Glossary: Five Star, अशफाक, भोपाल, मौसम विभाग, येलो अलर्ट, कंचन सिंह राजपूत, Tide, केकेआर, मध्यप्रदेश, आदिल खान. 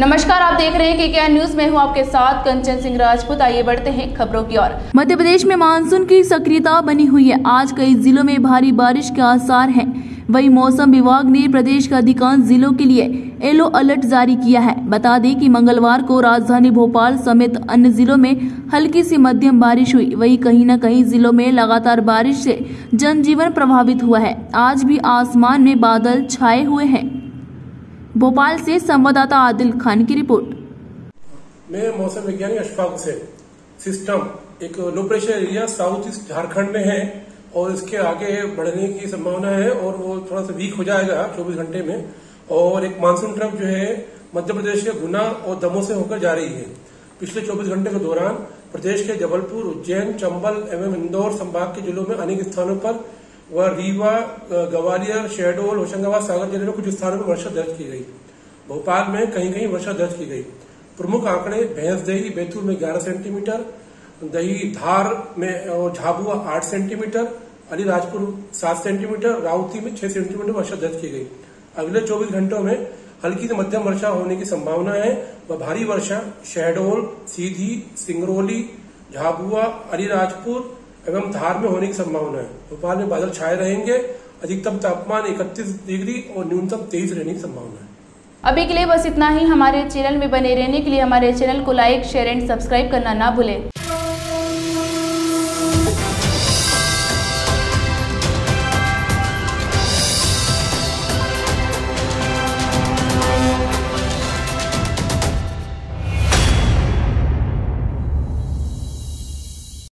नमस्कार, आप देख रहे हैं केकेआर न्यूज में हूं आपके साथ कंचन सिंह राजपूत। आइए बढ़ते हैं खबरों की ओर। मध्य प्रदेश में मानसून की सक्रियता बनी हुई है। आज कई जिलों में भारी बारिश के आसार हैं। वहीं मौसम विभाग ने प्रदेश के अधिकांश जिलों के लिए येलो अलर्ट जारी किया है। बता दें कि मंगलवार को राजधानी भोपाल समेत अन्य जिलों में हल्की से मध्यम बारिश हुई। वहीं कहीं न कहीं जिलों में लगातार बारिश से जनजीवन प्रभावित हुआ है। आज भी आसमान में बादल छाए हुए हैं। भोपाल से संवाददाता आदिल खान की रिपोर्ट। मैं मौसम विज्ञानी अशफाक से। सिस्टम एक low pressure area south east Jharkhand में है और इसके आगे बढ़ने की संभावना है और वो थोड़ा सा वीक हो जाएगा 24 घंटे में। और एक मानसून ट्रफ जो है मध्य प्रदेश के गुना और दमोह से होकर जा रही है। पिछले 24 घंटे के दौरान प्रदेश के जबलपुर, उज्जैन, चंबल एवं इंदौर संभाग के जिलों में अनेक स्थानों पर वह रीवा, ग्वालियर, शहडोल, होशंगाबाद, सागर जिले में कुछ स्थानों पर वर्षा दर्ज की गई। भोपाल में कहीं कहीं वर्षा दर्ज की गई। प्रमुख आंकड़े भैंसदेही बैतूल में 11 सेंटीमीटर, दही धार में और झाबुआ 8 सेंटीमीटर, अलीराजपुर 7 सेंटीमीटर, राउती में 6 सेंटीमीटर वर्षा दर्ज की गई। अगले 24 घंटों में हल्की से मध्यम वर्षा होने की संभावना है। वह भारी वर्षा शहडोल, सीधी, सिंगरौली, झाबुआ, अलीराजपुर एवं धार में होने की संभावना है। भोपाल में बादल छाए रहेंगे। अधिकतम तापमान 31 डिग्री और न्यूनतम 23 रहने की संभावना है। अभी के लिए बस इतना ही। हमारे चैनल में बने रहने के लिए हमारे चैनल को लाइक, शेयर एंड सब्सक्राइब करना ना भूलें।